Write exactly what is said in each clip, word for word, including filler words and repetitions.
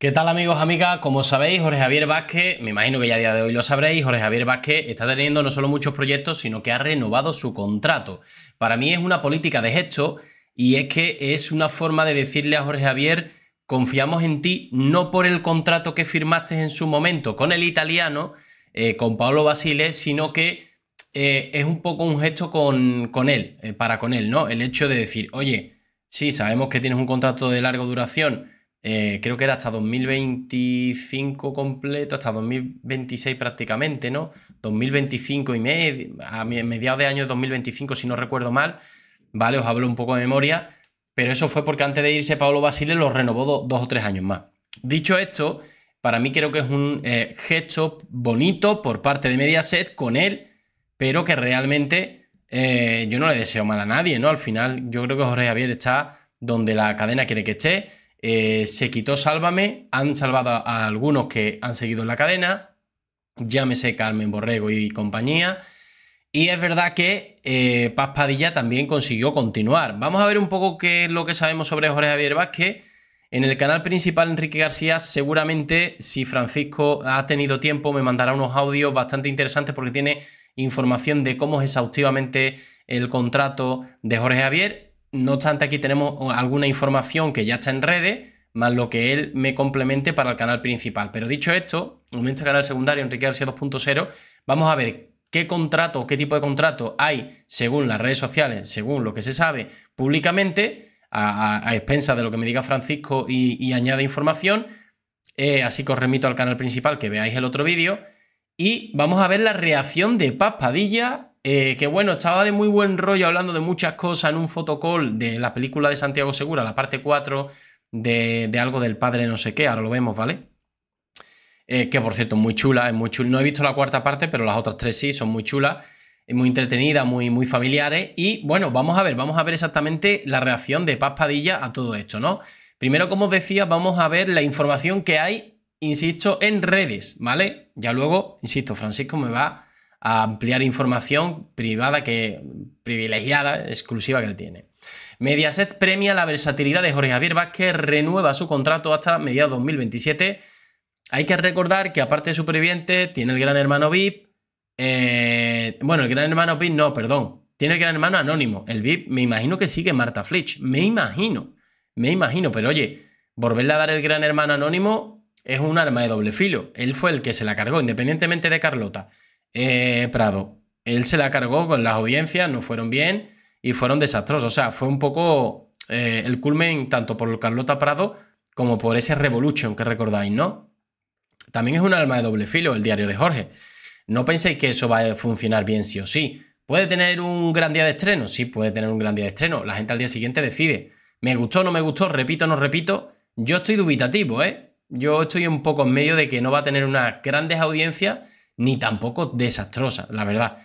¿Qué tal, amigos, amigas? Como sabéis, Jorge Javier Vázquez, me imagino que ya a día de hoy lo sabréis, Jorge Javier Vázquez está teniendo no solo muchos proyectos, sino que ha renovado su contrato. Para mí es una política de gesto y es que es una forma de decirle a Jorge Javier: confiamos en ti, no por el contrato que firmaste en su momento con el italiano, eh, con Pablo Basile, sino que eh, es un poco un gesto con, con él, eh, para con él, ¿no? El hecho de decir: oye, sí, sabemos que tienes un contrato de larga duración, Eh, creo que era hasta dos mil veinticinco completo, hasta dos mil veintiséis prácticamente, ¿no? dos mil veinticinco y medio, a mediados de año dos mil veinticinco, si no recuerdo mal, ¿vale? Os hablo un poco de memoria, pero eso fue porque antes de irse Paolo Basile lo renovó do, dos o tres años más. Dicho esto, para mí creo que es un eh, gesto bonito por parte de Mediaset con él, pero que realmente eh, yo no le deseo mal a nadie, ¿no? Al final yo creo que Jorge Javier está donde la cadena quiere que esté. Eh, se quitó Sálvame, han salvado a algunos que han seguido en la cadena, llámese Carmen Borrego y compañía, y es verdad que eh, Paz Padilla también consiguió continuar. Vamos a ver un poco qué es lo que sabemos sobre Jorge Javier Vázquez. En el canal principal Enrique García, seguramente, si Francisco ha tenido tiempo, me mandará unos audios bastante interesantes porque tiene información de cómo es exhaustivamente el contrato de Jorge Javier. No obstante, aquí tenemos alguna información que ya está en redes, más lo que él me complemente para el canal principal. Pero dicho esto, en este canal secundario, Enrique García dos punto cero, vamos a ver qué contrato, qué tipo de contrato hay según las redes sociales, según lo que se sabe públicamente, a, a, a expensas de lo que me diga Francisco y, y añade información. Eh, así que os remito al canal principal, que veáis el otro vídeo. Y vamos a ver la reacción de Paz Padilla. Eh, que bueno, estaba de muy buen rollo hablando de muchas cosas en un fotocall de la película de Santiago Segura, la parte cuatro de, de algo del padre no sé qué, ahora lo vemos, ¿vale? Eh, que por cierto es muy chula, es muy chula. No he visto la cuarta parte, pero las otras tres sí, son muy chulas, muy entretenidas, muy, muy familiares. Y bueno, vamos a ver, vamos a ver exactamente la reacción de Paz Padilla a todo esto, ¿no? Primero, como os decía, vamos a ver la información que hay, insisto, en redes, ¿vale? Ya luego, insisto, Francisco me va a ampliar información privada, que privilegiada, exclusiva, que él tiene. Mediaset premia la versatilidad de Jorge Javier Vázquez, renueva su contrato hasta mediados dos mil veintisiete. Hay que recordar que aparte de Supervivientes, tiene el Gran Hermano V I P, eh, bueno, el Gran Hermano V I P no, perdón, tiene el Gran Hermano Anónimo. El V I P me imagino que sigue Marta Flitch, me imagino, me imagino, pero oye, volverle a dar el Gran Hermano Anónimo es un arma de doble filo. Él fue el que se la cargó, independientemente de Carlota Eh, Prado, él se la cargó con las audiencias, no fueron bien y fueron desastrosos. O sea, fue un poco eh, el culmen tanto por Carlota Prado como por ese Revolution que recordáis, ¿no? También es un arma de doble filo el diario de Jorge. No penséis que eso va a funcionar bien sí o sí. ¿Puede tener un gran día de estreno? Sí, puede tener un gran día de estreno. La gente al día siguiente decide. ¿Me gustó, no me gustó? ¿Repito, no repito? Yo estoy dubitativo, ¿eh? Yo estoy un poco en medio de que no va a tener unas grandes audiencias ni tampoco desastrosa, la verdad.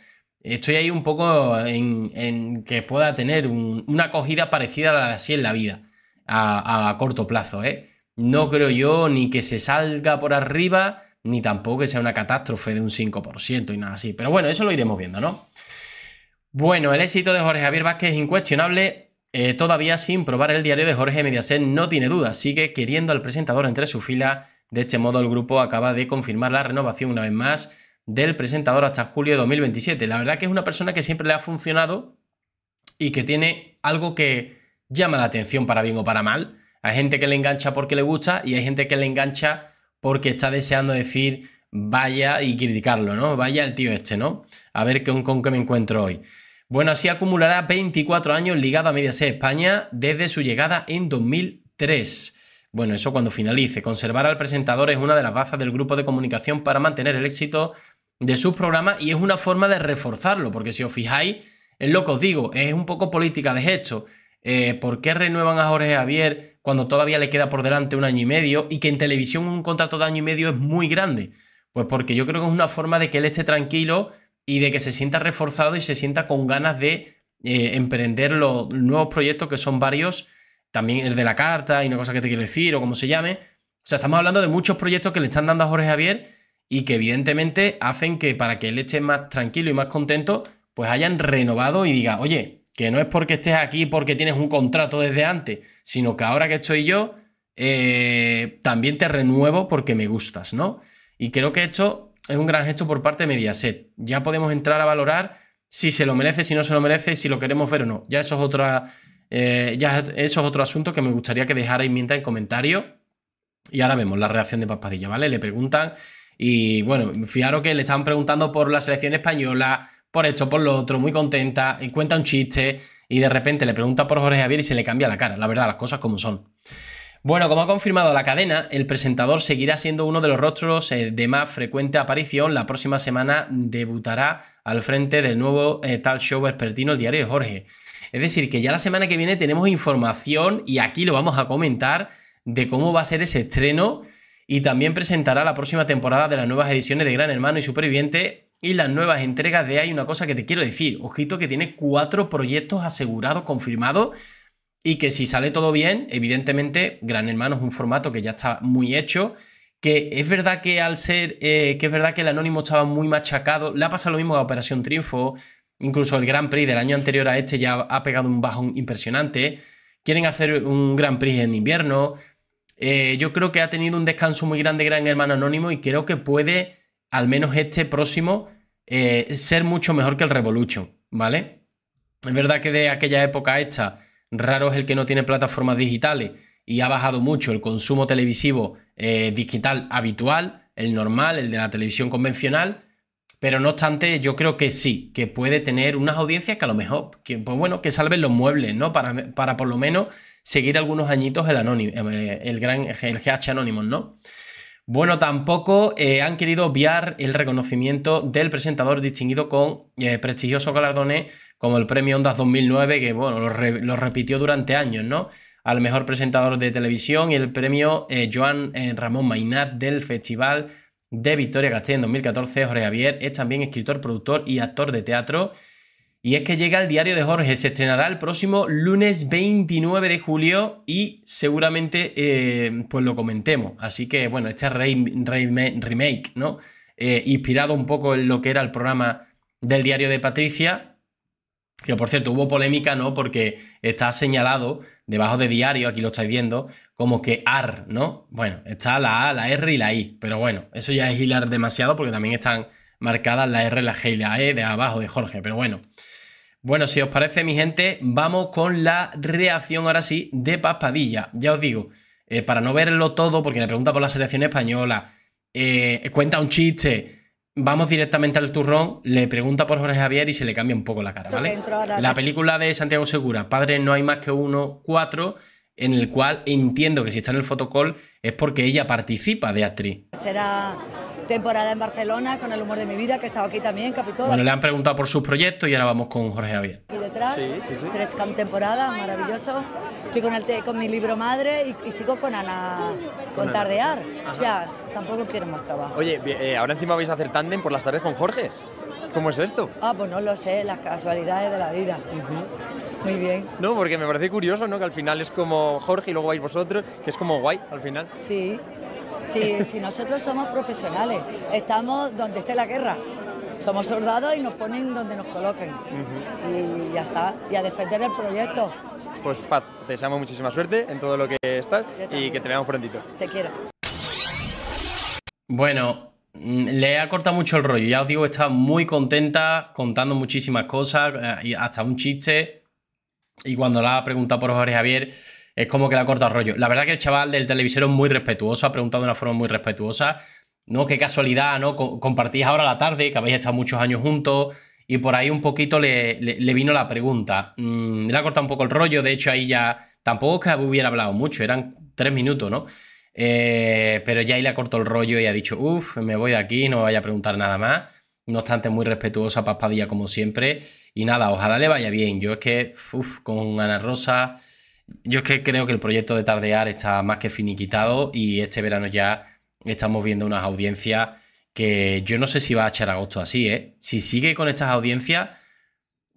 Estoy ahí un poco en, en que pueda tener un, una acogida parecida a la de Así en la Vida, a, a corto plazo, ¿eh? No creo yo ni que se salga por arriba, ni tampoco que sea una catástrofe de un cinco por ciento y nada así. Pero bueno, eso lo iremos viendo, ¿no? Bueno, el éxito de Jorge Javier Vázquez es incuestionable. Eh, todavía sin probar el diario de Jorge, Mediaset no tiene dudas, sigue queriendo al presentador entre su fila. De este modo, el grupo acaba de confirmar la renovación una vez más del presentador hasta julio de dos mil veintisiete. La verdad que es una persona que siempre le ha funcionado y que tiene algo que llama la atención para bien o para mal. Hay gente que le engancha porque le gusta y hay gente que le engancha porque está deseando decir vaya y criticarlo, ¿no? Vaya el tío este, ¿no? A ver con, con qué me encuentro hoy. Bueno, así acumulará veinticuatro años ligado a Mediaset España desde su llegada en dos mil tres. Bueno, eso cuando finalice. Conservar al presentador es una de las bazas del grupo de comunicación para mantener el éxito de sus programas y es una forma de reforzarlo, porque si os fijáis, es lo que os digo, es un poco política de gesto. Eh, ¿Por qué renuevan a Jorge Javier cuando todavía le queda por delante un año y medio y que en televisión un contrato de año y medio es muy grande? Pues porque yo creo que es una forma de que él esté tranquilo y de que se sienta reforzado y se sienta con ganas de eh, emprender los nuevos proyectos, que son varios. También el de la carta y una cosa que te quiero decir, o como se llame. O sea, estamos hablando de muchos proyectos que le están dando a Jorge Javier y que evidentemente hacen que, para que él esté más tranquilo y más contento, pues hayan renovado y diga: oye, que no es porque estés aquí porque tienes un contrato desde antes, sino que ahora que estoy yo, eh, también te renuevo porque me gustas, ¿no? Y creo que esto es un gran gesto por parte de Mediaset. Ya podemos entrar a valorar si se lo merece, si no se lo merece, si lo queremos ver o no. Ya eso es otra... Eh, ya eso es otro asunto que me gustaría que dejarais mientras en comentarios. Y ahora vemos la reacción de Paz Padilla, ¿vale? Le preguntan y, bueno, fijaros que le estaban preguntando por la selección española, por esto, por lo otro, muy contenta, y cuenta un chiste y de repente le pregunta por Jorge Javier y se le cambia la cara. La verdad, las cosas como son. Bueno, como ha confirmado la cadena, el presentador seguirá siendo uno de los rostros de más frecuente aparición. La próxima semana debutará al frente del nuevo eh, talk show expertino El Diario de Jorge. Es decir, que ya la semana que viene tenemos información y aquí lo vamos a comentar de cómo va a ser ese estreno, y también presentará la próxima temporada de las nuevas ediciones de Gran Hermano y Supervivientes y las nuevas entregas de Hay una cosa que te quiero decir. Ojito, que tiene cuatro proyectos asegurados, confirmados, y que si sale todo bien, evidentemente Gran Hermano es un formato que ya está muy hecho, que es verdad que al ser, eh, que es verdad que el Anónimo estaba muy machacado, le ha pasado lo mismo a Operación Triunfo. Incluso el Gran Prix del año anterior a este ya ha pegado un bajón impresionante. Quieren hacer un Gran Prix en invierno. Eh, yo creo que ha tenido un descanso muy grande Gran Hermano Anónimo y creo que puede, al menos este próximo, eh, ser mucho mejor que el Revolution, ¿vale? Es verdad que de aquella época a esta, raro es el que no tiene plataformas digitales y ha bajado mucho el consumo televisivo eh, digital habitual, el normal, el de la televisión convencional. Pero no obstante, yo creo que sí, que puede tener unas audiencias que a lo mejor, que, pues bueno, que salven los muebles, ¿no? Para, para por lo menos seguir algunos añitos el, anónimo, el, gran, el G H Anónimos, ¿no? Bueno, tampoco eh, han querido obviar el reconocimiento del presentador distinguido con eh, prestigiosos galardones como el Premio Ondas dos mil nueve, que bueno, lo, re, lo repitió durante años, ¿no? Al mejor presentador de televisión, y el premio eh, Joan eh, Ramón Mainat del Festival de Vitoria-Gasteiz en dos mil catorce, Jorge Javier es también escritor, productor y actor de teatro. Y es que llega El Diario de Jorge, se estrenará el próximo lunes veintinueve de julio y seguramente eh, pues lo comentemos. Así que, bueno, este re re remake, ¿no? Eh, inspirado un poco en lo que era el programa del Diario de Patricia, que por cierto hubo polémica, ¿no? Porque está señalado debajo de Diario, aquí lo estáis viendo, como que A R, ¿no? Bueno, está la A, la R y la I, pero bueno, eso ya es hilar demasiado porque también están marcadas la R, la G y la E de abajo de Jorge, pero bueno. Bueno, si os parece, mi gente, vamos con la reacción ahora sí de Paz Padilla. Ya os digo, eh, para no verlo todo, porque le pregunta por la selección española, eh, cuenta un chiste... Vamos directamente al turrón, le pregunta por Jorge Javier y se le cambia un poco la cara, ¿vale? La película de Santiago Segura, Padre no hay más que uno, cuatro, en el cual entiendo que si está en el fotocall es porque ella participa de actriz. Tercera temporada en Barcelona con El humor de mi vida, que he estado aquí también, Capitol. Bueno, le han preguntado por sus proyectos y ahora vamos con Jorge Javier. Aquí detrás, sí, sí, sí. Tres temporadas, maravilloso. Estoy con, el, con mi libro madre y, y sigo con Ana, con, con Tardear. Ana. O sea... Tampoco quiero más trabajo. Oye, eh, ahora encima vais a hacer tándem por las tardes con Jorge. ¿Cómo es esto? Ah, pues no lo sé, las casualidades de la vida. Uh-huh. Muy bien. No, porque me parece curioso, ¿no? Que al final es como Jorge y luego vais vosotros, que es como guay al final. Sí, sí, sí, nosotros somos profesionales, estamos donde esté la guerra. Somos soldados y nos ponen donde nos coloquen. Uh-huh. Y ya está, y a defender el proyecto. Pues Paz, te deseamos muchísima suerte en todo lo que estás y que te veamos prontito. Te quiero. Bueno, le ha cortado mucho el rollo, ya os digo, está muy contenta, contando muchísimas cosas, hasta un chiste, y cuando la ha preguntado por Jorge Javier, es como que le ha cortado el rollo. La verdad que el chaval del televisero es muy respetuoso, ha preguntado de una forma muy respetuosa, ¿no? Qué casualidad, ¿no? Compartís ahora la tarde, que habéis estado muchos años juntos, y por ahí un poquito le, le, le vino la pregunta. Mm, le ha cortado un poco el rollo, de hecho ahí ya tampoco es que hubiera hablado mucho, eran tres minutos, ¿no? Eh, pero ya ahí le ha cortado el rollo y ha dicho, uff, me voy de aquí, no me vaya a preguntar nada más. No obstante, muy respetuosa Paz Padilla como siempre. Y nada, ojalá le vaya bien. Yo es que, uff, con Ana Rosa, yo es que creo que el proyecto de Tardear está más que finiquitado y este verano ya estamos viendo unas audiencias que yo no sé si va a echar agosto así, ¿eh? Si sigue con estas audiencias,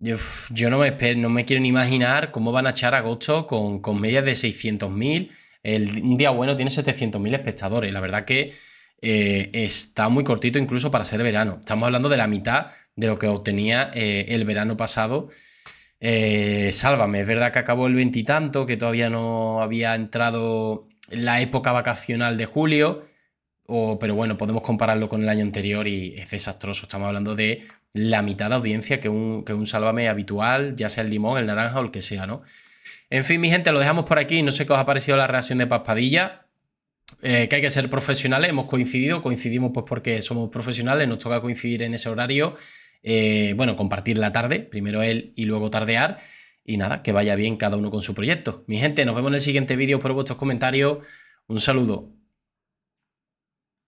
uf, yo no me, espero, no me quiero ni imaginar cómo van a echar agosto con, con medias de seiscientos mil. El, un día bueno tiene setecientos mil espectadores. La verdad que eh, está muy cortito incluso para ser verano. Estamos hablando de la mitad de lo que obtenía eh, el verano pasado. Eh, Sálvame, es verdad que acabó el veintitanto, que todavía no había entrado la época vacacional de julio, o, pero bueno, podemos compararlo con el año anterior y es desastroso. Estamos hablando de la mitad de audiencia que un, que un Sálvame habitual, ya sea el limón, el naranja o el que sea, ¿no? En fin, mi gente, lo dejamos por aquí. No sé qué os ha parecido la reacción de Paz Padilla. Eh, que hay que ser profesionales, hemos coincidido, coincidimos pues porque somos profesionales, nos toca coincidir en ese horario, eh, bueno, compartir la tarde, primero él y luego Tardear, y nada, que vaya bien cada uno con su proyecto. Mi gente, nos vemos en el siguiente vídeo, por vuestros comentarios, un saludo.